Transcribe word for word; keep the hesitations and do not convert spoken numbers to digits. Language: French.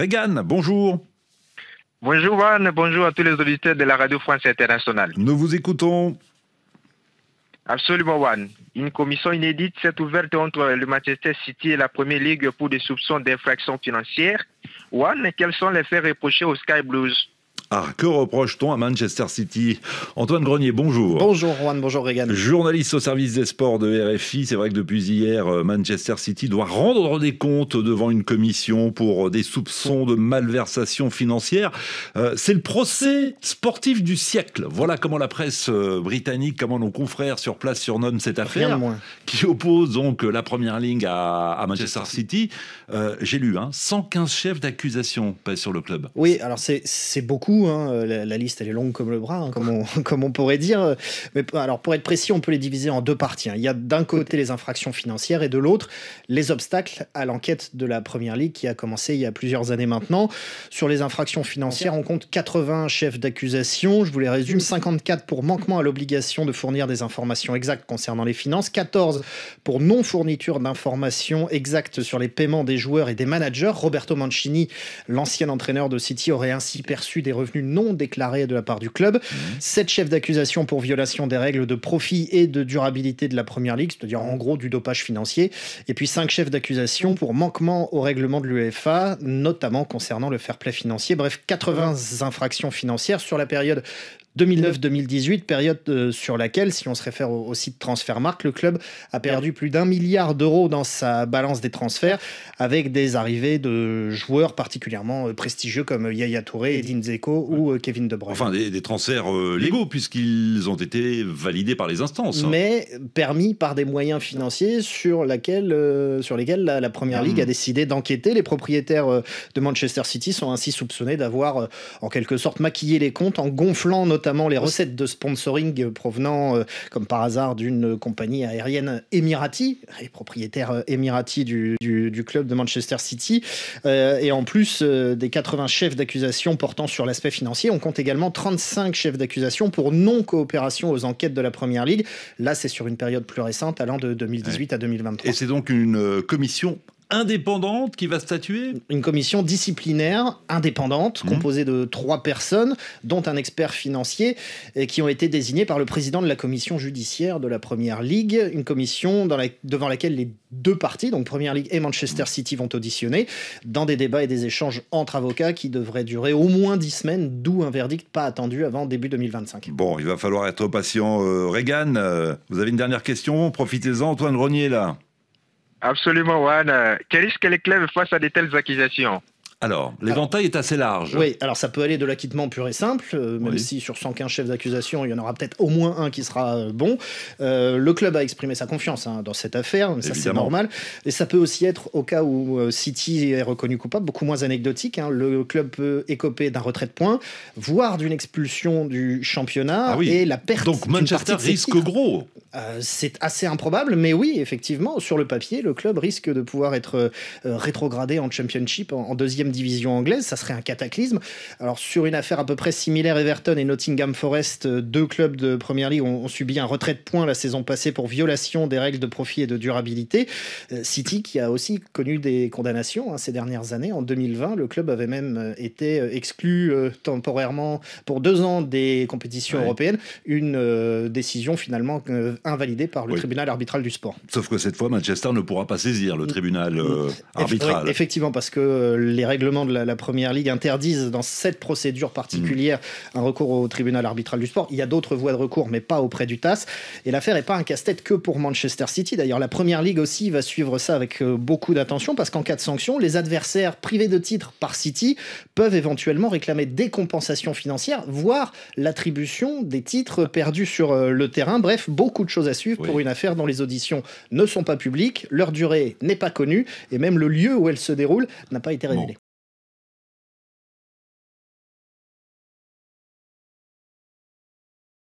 Regan, bonjour. Bonjour Anne, bonjour à tous les auditeurs de la Radio France Internationale. Nous vous écoutons. Absolument Juan. Une commission inédite s'est ouverte entre le Manchester City et la Premier League pour des soupçons d'infraction financière. Juan, quels sont les faits reprochés aux Skyblues? Ah, que reproche-t-on à Manchester City? Antoine Grognet, bonjour. Bonjour Juan, bonjour Regan. Journaliste au service des sports de R F I, c'est vrai que depuis hier, Manchester City doit rendre des comptes devant une commission pour des soupçons de malversation financière. Euh, c'est le procès sportif du siècle. Voilà comment la presse britannique, comment nos confrères sur place surnomment cette affaire, qui oppose donc la première ligne à, à Manchester City. Euh, j'ai lu, hein, cent quinze chefs d'accusation pèsent sur le club. Oui, alors c'est beaucoup. Hein, la, la liste elle est longue comme le bras, hein, comme, on, comme on pourrait dire. Mais alors pour être précis, on peut les diviser en deux parties. Hein. Il y a d'un côté les infractions financières et de l'autre les obstacles à l'enquête de la Premier League qui a commencé il y a plusieurs années maintenant. Sur les infractions financières, on compte quatre-vingts chefs d'accusation. Je vous les résume: cinquante-quatre pour manquement à l'obligation de fournir des informations exactes concernant les finances, quatorze pour non fourniture d'informations exactes sur les paiements des joueurs et des managers. Roberto Mancini, l'ancien entraîneur de City, aurait ainsi perçu des revenus non déclarés de la part du club. Sept chefs d'accusation pour violation des règles de profit et de durabilité de la Premier League, c'est-à-dire en gros du dopage financier. Et puis cinq chefs d'accusation pour manquement au règlement de l'UEFA, notamment concernant le fair play financier. Bref, quatre-vingts infractions financières sur la période deux mille neuf deux mille dix-huit, période euh, sur laquelle, si on se réfère au, au site Transfermarkt, le club a perdu plus d'un milliard d'euros dans sa balance des transferts, avec des arrivées de joueurs particulièrement euh, prestigieux comme Yaya Touré, Edin Dzeko ou euh, Kevin De Bruyne. Enfin, des, des transferts euh, légaux, puisqu'ils ont été validés par les instances. Hein. Mais permis par des moyens financiers sur, laquelle, euh, sur lesquels la, la Première Ligue mmh. a décidé d'enquêter. Les propriétaires euh, de Manchester City sont ainsi soupçonnés d'avoir, euh, en quelque sorte, maquillé les comptes en gonflant notre notamment les recettes de sponsoring provenant, euh, comme par hasard, d'une compagnie aérienne émirati, les propriétaires émirati du, du, du club de Manchester City. Euh, et en plus euh, des quatre-vingts chefs d'accusation portant sur l'aspect financier, on compte également trente-cinq chefs d'accusation pour non-coopération aux enquêtes de la Première Ligue. Là, c'est sur une période plus récente, allant de deux mille dix-huit ouais. à deux mille vingt-trois. Et c'est donc une commission indépendante qui va statuer? Une commission disciplinaire indépendante, mmh. composée de trois personnes, dont un expert financier, et qui ont été désignés par le président de la commission judiciaire de la Première Ligue. Une commission dans la, devant laquelle les deux parties, donc Première Ligue et Manchester City, vont auditionner dans des débats et des échanges entre avocats qui devraient durer au moins dix semaines, d'où un verdict pas attendu avant début deux mille vingt-cinq. Bon, il va falloir être patient. Euh, Regan, euh, vous avez une dernière question? Profitez-en, Antoine Grognet, là. Absolument, Juan. Quel risque les clubs face à de telles accusations? Alors, l'éventail est assez large. Oui, alors ça peut aller de l'acquittement pur et simple, euh, même oui. si sur cent quinze chefs d'accusation, il y en aura peut-être au moins un qui sera bon. Euh, le club a exprimé sa confiance hein, dans cette affaire, mais ça c'est normal. Et ça peut aussi être au cas où euh, City est reconnu coupable, beaucoup moins anecdotique. Hein. Le club peut écoper d'un retrait de points, voire d'une expulsion du championnat ah oui. et la perte d'une partie de ses titres. Donc Manchester risque gros. Euh, c'est assez improbable, mais oui, effectivement, sur le papier, le club risque de pouvoir être euh, rétrogradé en Championship, en, en deuxième division anglaise, ça serait un cataclysme. Alors sur une affaire à peu près similaire, Everton et Nottingham Forest, deux clubs de Première League, ont, ont subi un retrait de points la saison passée pour violation des règles de profit et de durabilité. Euh, City, qui a aussi connu des condamnations hein, ces dernières années, en deux mille vingt, le club avait même été exclu euh, temporairement pour deux ans des compétitions ouais. européennes, une euh, décision finalement euh, invalidée par le oui. tribunal arbitral du sport. Sauf que cette fois, Manchester ne pourra pas saisir le tribunal euh, arbitral. Oui, effectivement, parce que euh, les règles règlements de la, la Première Ligue interdisent dans cette procédure particulière mmh. un recours au tribunal arbitral du sport. Il y a d'autres voies de recours, mais pas auprès du T A S. Et l'affaire n'est pas un casse-tête que pour Manchester City. D'ailleurs, la Première Ligue aussi va suivre ça avec euh, beaucoup d'attention, parce qu'en cas de sanction, les adversaires privés de titre par City peuvent éventuellement réclamer des compensations financières, voire l'attribution des titres perdus sur euh, le terrain. Bref, beaucoup de choses à suivre oui. pour une affaire dont les auditions ne sont pas publiques, leur durée n'est pas connue, et même le lieu où elle se déroule n'a pas été révélé. Bon.